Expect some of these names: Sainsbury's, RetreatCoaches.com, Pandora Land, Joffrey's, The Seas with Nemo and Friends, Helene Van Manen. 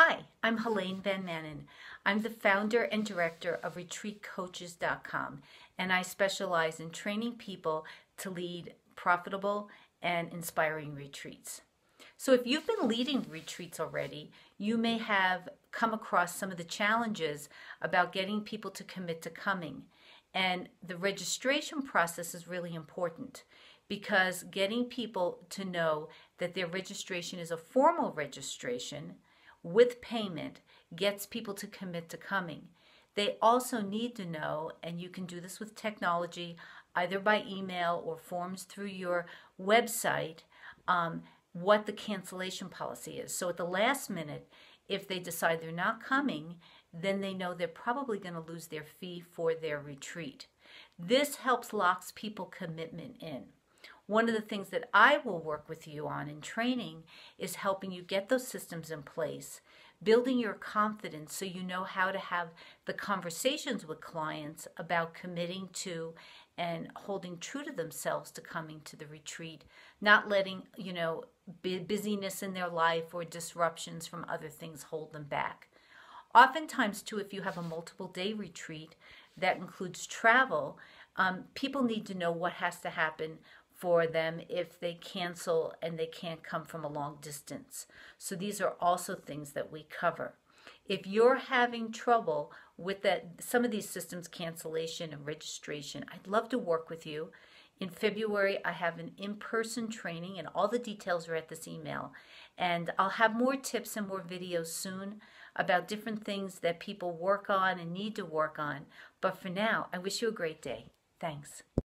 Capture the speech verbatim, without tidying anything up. Hi, I'm Helene Van Manen. I'm the founder and director of Retreat Coaches dot com, and I specialize in training people to lead profitable and inspiring retreats. So if you've been leading retreats already, you may have come across some of the challenges about getting people to commit to coming. And the registration process is really important, because getting people to know that their registration is a formal registration with payment gets people to commit to coming. They also need to know, and you can do this with technology, either by email or forms through your website, um, what the cancellation policy is. So at the last minute, if they decide they're not coming, then they know they're probably going to lose their fee for their retreat. This helps locks people commitment in. One of the things that I will work with you on in training is helping you get those systems in place, building your confidence so you know how to have the conversations with clients about committing to and holding true to themselves to coming to the retreat, not letting, you know, busyness in their life or disruptions from other things hold them back. Oftentimes, too, if you have a multiple-day retreat that includes travel, um, people need to know what has to happen for them if they cancel and they can't come from a long distance. So these are also things that we cover. If you're having trouble with that, some of these systems, cancellation and registration, I'd love to work with you. In February, I have an in-person training, and all the details are at this email. And I'll have more tips and more videos soon about different things that people work on and need to work on. But for now, I wish you a great day. Thanks.